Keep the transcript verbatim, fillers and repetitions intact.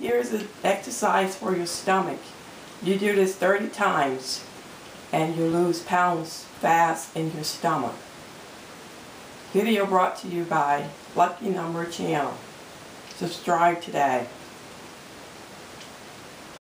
Here's an exercise for your stomach. You do this thirty times and you lose pounds fast in your stomach. Video brought to you by Lucky Numbers Channel. Subscribe today.